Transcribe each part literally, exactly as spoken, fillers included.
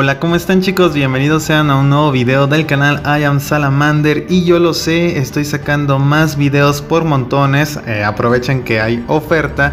Hola, ¿cómo están chicos? Bienvenidos sean a un nuevo video del canal I Am Salamander. Y yo lo sé, estoy sacando más videos por montones, eh, aprovechen que hay oferta.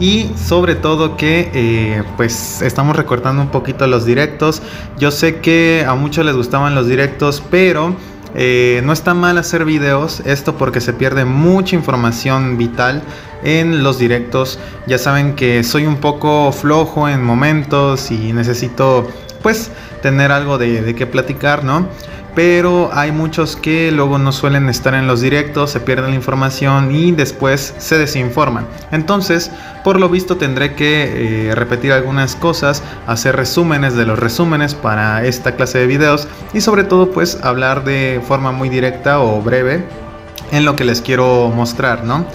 Y sobre todo que eh, pues estamos recortando un poquito los directos. Yo sé que a muchos les gustaban los directos, pero eh, no está mal hacer videos. Esto porque se pierde mucha información vital en los directos. Ya saben que soy un poco flojo en momentos y necesito pues tener algo de, de qué platicar, ¿no? Pero hay muchos que luego no suelen estar en los directos, se pierden la información y después se desinforman. Entonces, por lo visto tendré que eh, repetir algunas cosas, hacer resúmenes de los resúmenes para esta clase de videos y sobre todo pues hablar de forma muy directa o breve en lo que les quiero mostrar, ¿no?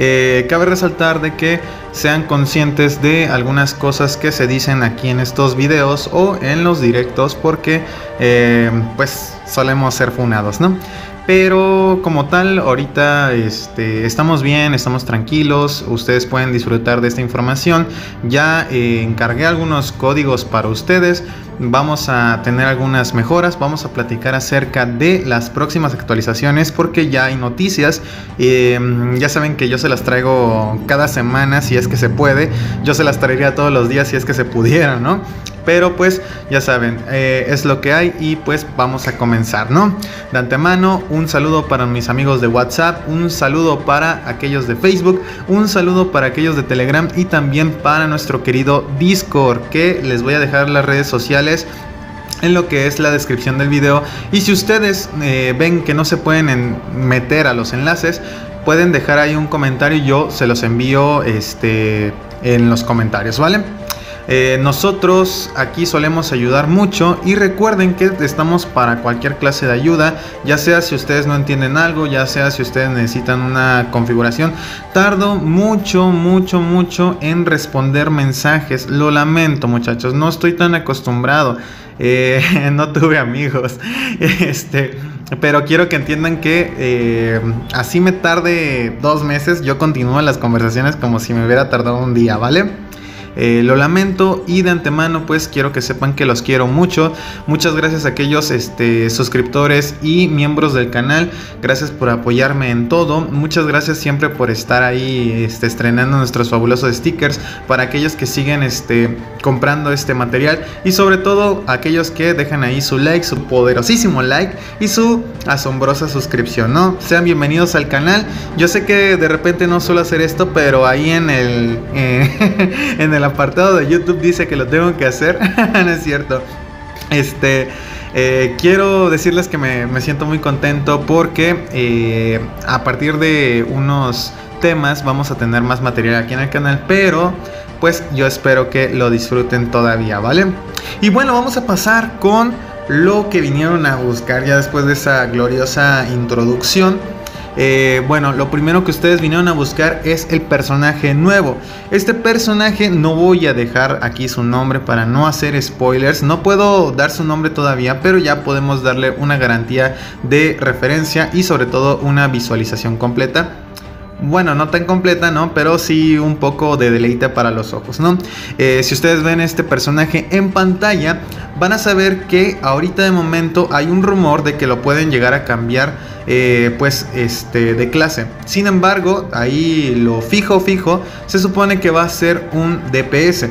Eh, cabe resaltar de que sean conscientes de algunas cosas que se dicen aquí en estos videos o en los directos porque eh, pues solemos ser funados, ¿no? Pero como tal, ahorita este, estamos bien, estamos tranquilos, ustedes pueden disfrutar de esta información. Ya eh, encargué algunos códigos para ustedes, vamos a tener algunas mejoras, vamos a platicar acerca de las próximas actualizaciones porque ya hay noticias. Eh, ya saben que yo se las traigo cada semana si es que se puede, yo se las traería todos los días si es que se pudiera, ¿no? Pero pues ya saben, eh, es lo que hay y pues vamos a comenzar, ¿no? De antemano, un saludo para mis amigos de WhatsApp, un saludo para aquellos de Facebook, un saludo para aquellos de Telegram y también para nuestro querido Discord, que les voy a dejar las redes sociales en lo que es la descripción del video. Y si ustedes eh, ven que no se pueden meter a los enlaces, pueden dejar ahí un comentario y yo se los envío este, en los comentarios, ¿vale? Eh, nosotros aquí solemos ayudar mucho y recuerden que estamos para cualquier clase de ayuda, ya sea si ustedes no entienden algo, ya sea si ustedes necesitan una configuración. Tardo mucho, mucho, mucho en responder mensajes, lo lamento muchachos, no estoy tan acostumbrado, eh, no tuve amigos, este... pero quiero que entiendan que eh, así me tarde dos meses, yo continúo las conversaciones como si me hubiera tardado un día, ¿vale? Eh, lo lamento y de antemano pues quiero que sepan que los quiero mucho. Muchas gracias a aquellos este, suscriptores y miembros del canal. Gracias por apoyarme en todo. Muchas gracias siempre por estar ahí este, estrenando nuestros fabulosos stickers. Para aquellos que siguen este, comprando este material. Y sobre todo aquellos que dejan ahí su like, su poderosísimo like y su asombrosa suscripción, ¿no? Sean bienvenidos al canal. Yo sé que de repente no suelo hacer esto, pero ahí en el, eh, en el apartado de YouTube dice que lo tengo que hacer. No es cierto. Este eh, quiero decirles que me, me siento muy contento porque eh, a partir de unos temas vamos a tener más material aquí en el canal, pero pues yo espero que lo disfruten todavía, ¿vale? Y bueno, vamos a pasar con lo que vinieron a buscar ya después de esa gloriosa introducción. Eh, bueno, lo primero que ustedes vinieron a buscar es el personaje nuevo. Este personaje no voy a dejar aquí su nombre para no hacer spoilers. No puedo dar su nombre todavía, pero ya podemos darle una garantía de referencia y sobre todo una visualización completa. Bueno, no tan completa, ¿no? Pero sí un poco de deleite para los ojos, ¿no? Eh, si ustedes ven este personaje en pantalla, van a saber que ahorita de momento hay un rumor de que lo pueden llegar a cambiar, eh, pues, este, de clase. Sin embargo, ahí lo fijo, fijo, se supone que va a ser un D P S.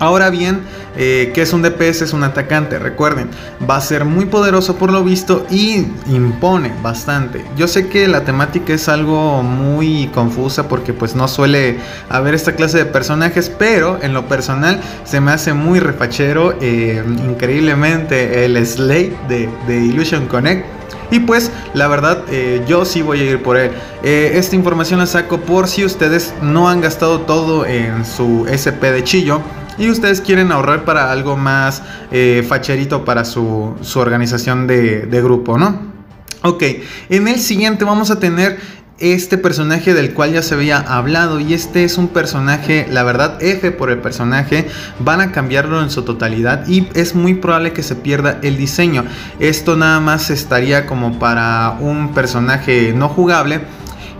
Ahora bien, eh, ¿qué es un D P S? Es un atacante, recuerden. Va a ser muy poderoso por lo visto y impone bastante. Yo sé que la temática es algo muy confusa porque pues no suele haber esta clase de personajes, pero en lo personal se me hace muy refachero, eh, increíblemente, el Slate de, de Illusion Connect. Y pues la verdad eh, yo sí voy a ir por él. eh, Esta información la saco por si ustedes no han gastado todo en su S P de Chillo y ustedes quieren ahorrar para algo más eh, facherito para su, su organización de, de grupo, ¿no? Ok, en el siguiente vamos a tener este personaje del cual ya se había hablado. Y este es un personaje, la verdad, F por el personaje. Van a cambiarlo en su totalidad y es muy probable que se pierda el diseño. Esto nada más estaría como para un personaje no jugable.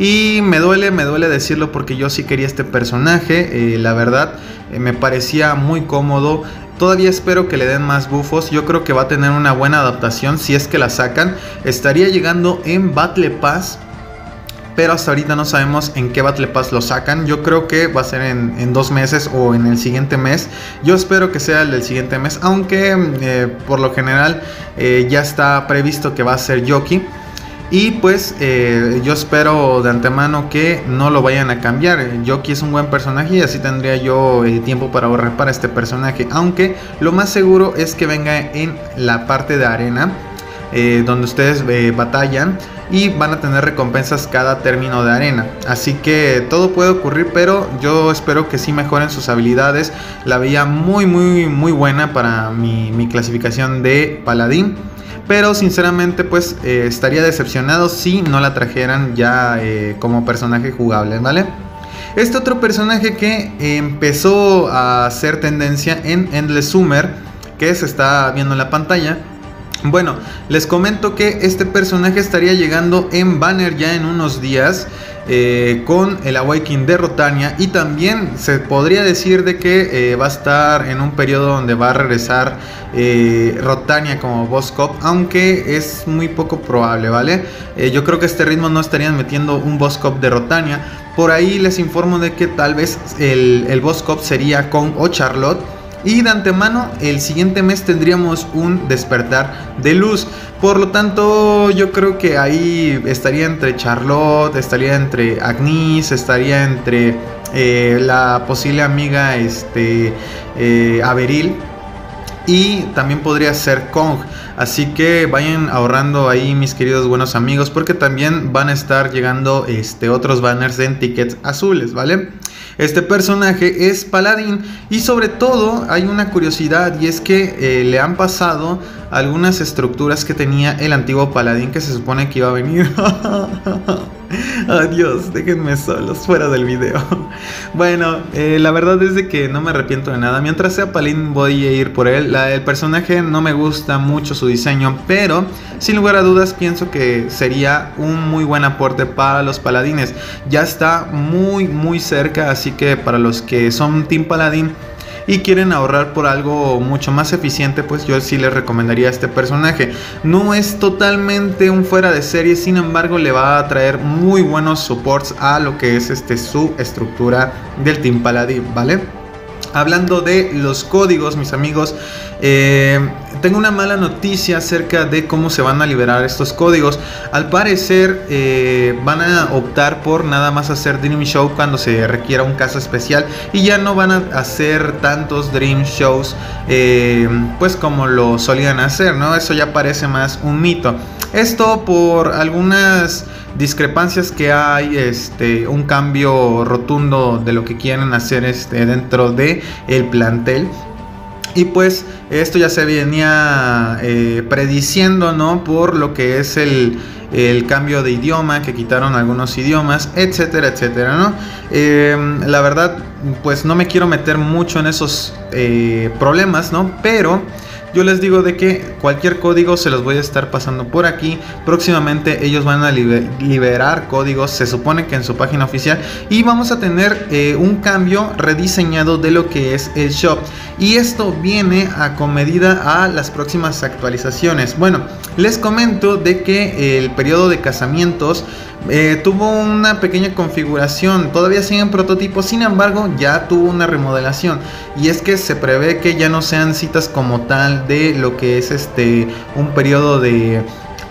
Y me duele, me duele decirlo porque yo sí quería este personaje, eh, la verdad eh, me parecía muy cómodo. Todavía espero que le den más buffos, yo creo que va a tener una buena adaptación si es que la sacan. Estaría llegando en Battle Pass, pero hasta ahorita no sabemos en qué Battle Pass lo sacan. Yo creo que va a ser en, en dos meses o en el siguiente mes. Yo espero que sea el del siguiente mes, aunque eh, por lo general eh, ya está previsto que va a ser Yoki. Y pues eh, yo espero de antemano que no lo vayan a cambiar. Yoki es un buen personaje y así tendría yo eh, tiempo para ahorrar para este personaje. Aunque lo más seguro es que venga en la parte de arena, eh, donde ustedes eh, batallan y van a tener recompensas cada término de arena. Así que todo puede ocurrir, pero yo espero que sí mejoren sus habilidades. La veía muy muy muy buena para mi, mi clasificación de paladín. Pero sinceramente pues eh, estaría decepcionado si no la trajeran ya eh, como personaje jugable, ¿vale? Este otro personaje que empezó a hacer tendencia en Endless Summer, que se está viendo en la pantalla. Bueno, les comento que este personaje estaría llegando en banner ya en unos días eh, con el Awakening de Rotania. Y también se podría decir de que eh, va a estar en un periodo donde va a regresar eh, Rotania como boss cop, aunque es muy poco probable, ¿vale? Eh, yo creo que a este ritmo no estarían metiendo un boss cop de Rotania. Por ahí les informo de que tal vez el, el boss cop sería con o Charlotte. Y de antemano el siguiente mes tendríamos un despertar de luz. Por lo tanto yo creo que ahí estaría entre Charlotte, estaría entre Agnes, estaría entre eh, la posible amiga este, eh, Averil. Y también podría ser Kong. Así que vayan ahorrando ahí, mis queridos buenos amigos, porque también van a estar llegando este, otros banners en tickets azules, ¿vale? Este personaje es paladín y sobre todo hay una curiosidad, y es que eh, le han pasado algunas estructuras que tenía el antiguo paladín que se supone que iba a venir. Adiós, déjenme solos fuera del video. Bueno, eh, la verdad es de que no me arrepiento de nada. Mientras sea paladín voy a ir por él. La, el personaje no me gusta mucho su diseño, pero sin lugar a dudas pienso que sería un muy buen aporte para los paladines. Ya está muy muy cerca, así que para los que son team paladín y quieren ahorrar por algo mucho más eficiente, pues yo sí les recomendaría a este personaje. No es totalmente un fuera de serie, sin embargo le va a traer muy buenos supports a lo que es este, su estructura del team paladín, ¿vale? Hablando de los códigos, mis amigos, eh, tengo una mala noticia acerca de cómo se van a liberar estos códigos. Al parecer eh, van a optar por nada más hacer Dream Show cuando se requiera un caso especial, y ya no van a hacer tantos Dream Shows eh, pues como lo solían hacer, ¿no? Eso ya parece más un mito. Esto por algunas discrepancias que hay, este, un cambio rotundo de lo que quieren hacer este, dentro de el plantel. Y pues esto ya se venía eh, prediciendo, ¿no? Por lo que es el, el cambio de idioma, que quitaron algunos idiomas, etcétera, etcétera, ¿no? Eh, la verdad, pues no me quiero meter mucho en esos eh, problemas, ¿no? Pero yo les digo de que cualquier código se los voy a estar pasando por aquí. Próximamente ellos van a liberar códigos, se supone que en su página oficial. Y vamos a tener eh, un cambio rediseñado de lo que es el shop. Y esto viene a comedida a las próximas actualizaciones. Bueno, les comento de que el periodo de casamientos eh, tuvo una pequeña configuración. Todavía sigue en prototipo, sin embargo ya tuvo una remodelación. Y es que se prevé que ya no sean citas como tal de lo que es este un periodo de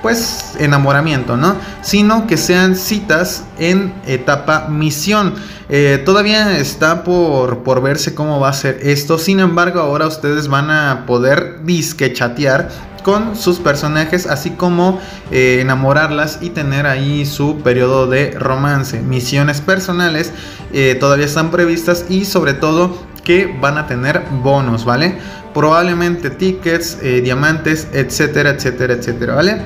pues enamoramiento, ¿no? Sino que sean citas en etapa misión. Eh, todavía está por, por verse cómo va a ser esto. Sin embargo, ahora ustedes van a poder disque chatear con sus personajes, así como eh, enamorarlas y tener ahí su periodo de romance. Misiones personales eh, todavía están previstas, y sobre todo que van a tener bonos, ¿vale? Probablemente tickets, eh, diamantes, etcétera, etcétera, etcétera, ¿vale?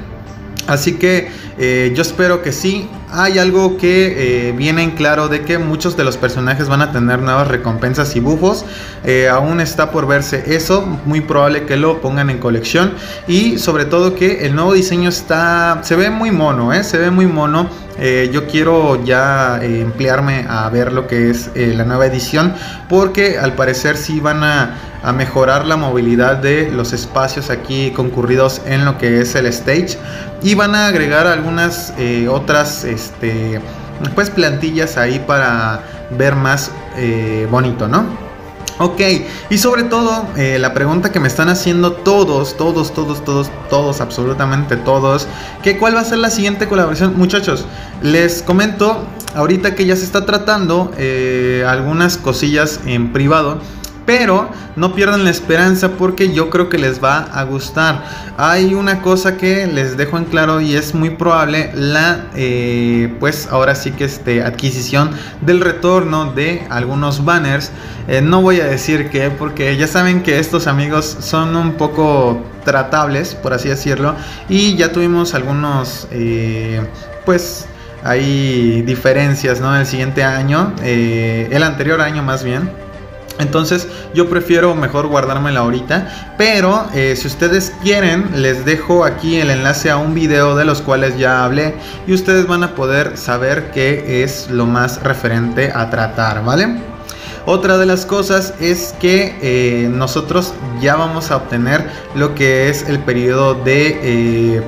Así que eh, yo espero que sí hay algo que eh, viene en claro de que muchos de los personajes van a tener nuevas recompensas y buffos. Eh, aún está por verse eso, muy probable que lo pongan en colección, y sobre todo que el nuevo diseño está, se ve muy mono, eh, se ve muy mono. Eh, yo quiero ya eh, emplearme a ver lo que es eh, la nueva edición, porque al parecer sí van a, a mejorar la movilidad de los espacios aquí concurridos en lo que es el stage, y van a agregar algunas eh, otras este, pues plantillas ahí para ver más eh, bonito, ¿no? Ok, y sobre todo, eh, la pregunta que me están haciendo todos, todos, todos, todos, todos, absolutamente todos, que cuál va a ser la siguiente colaboración. Muchachos, les comento ahorita que ya se está tratando eh, algunas cosillas en privado, pero no pierdan la esperanza porque yo creo que les va a gustar. Hay una cosa que les dejo en claro y es muy probable la, eh, pues ahora sí que este, adquisición del retorno de algunos banners. Eh, no voy a decir qué, porque ya saben que estos amigos son un poco tratables, por así decirlo. Y ya tuvimos algunos, eh, pues hay diferencias, ¿no? El siguiente año, eh, el anterior año más bien. Entonces yo prefiero mejor guardármela ahorita. Pero eh, si ustedes quieren, les dejo aquí el enlace a un video de los cuales ya hablé, y ustedes van a poder saber qué es lo más referente a tratar, ¿vale? Otra de las cosas es que eh, nosotros ya vamos a obtener lo que es el periodo de eh,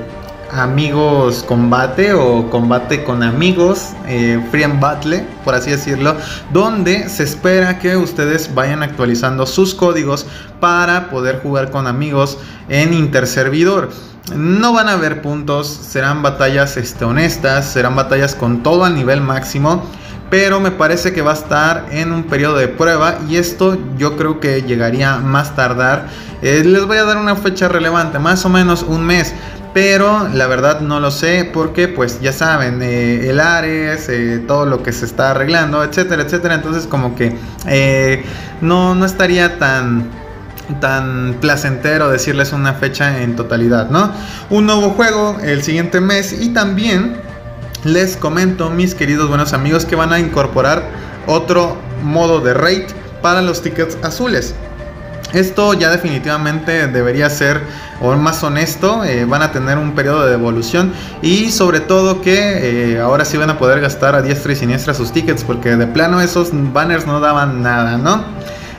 amigos combate o combate con amigos, eh, Friend Battle, por así decirlo, donde se espera que ustedes vayan actualizando sus códigos para poder jugar con amigos en interservidor. No van a haber puntos, serán batallas este, honestas, serán batallas con todo al nivel máximo, pero me parece que va a estar en un periodo de prueba, y esto yo creo que llegaría más tardar. Eh, les voy a dar una fecha relevante, más o menos un mes, pero la verdad no lo sé porque pues ya saben, eh, el Ares, eh, todo lo que se está arreglando, etcétera, etcétera. Entonces como que eh, no, no estaría tan, tan placentero decirles una fecha en totalidad, ¿no? Un nuevo juego el siguiente mes, y también les comento, mis queridos buenos amigos, que van a incorporar otro modo de raid para los tickets azules. Esto ya definitivamente debería ser más honesto, eh, van a tener un periodo de devolución, y sobre todo que eh, ahora sí van a poder gastar a diestra y siniestra sus tickets, porque de plano esos banners no daban nada, ¿no?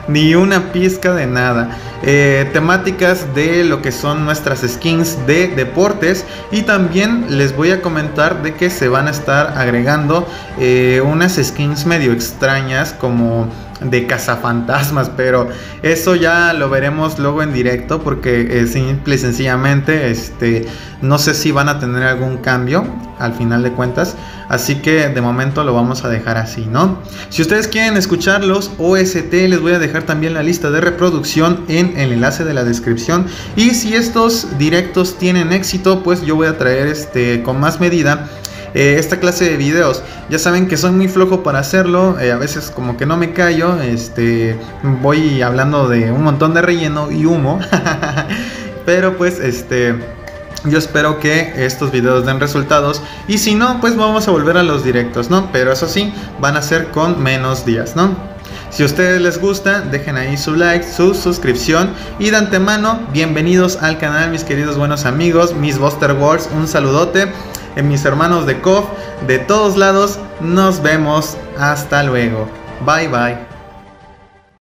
Ni una pizca de nada. Eh, temáticas de lo que son nuestras skins de deportes, y también les voy a comentar de que se van a estar agregando eh, unas skins medio extrañas como de cazafantasmas, pero eso ya lo veremos luego en directo, porque eh, simple y sencillamente este, no sé si van a tener algún cambio al final de cuentas, así que de momento lo vamos a dejar así, ¿no? Si ustedes quieren escuchar los O S T, les voy a dejar también la lista de reproducción en el enlace de la descripción, y si estos directos tienen éxito, pues yo voy a traer este, con más medida Eh, esta clase de videos. Ya saben que soy muy flojo para hacerlo, eh, a veces como que no me callo, este, voy hablando de un montón de relleno y humo pero pues este, yo espero que estos videos den resultados, y si no, pues vamos a volver a los directos, ¿no? Pero eso sí, van a ser con menos días, ¿no? Si a ustedes les gusta, dejen ahí su like, su suscripción, y de antemano, bienvenidos al canal, mis queridos buenos amigos, mis Buster Wars, un saludote. En mis hermanos de K O F, de todos lados, nos vemos, hasta luego, bye bye.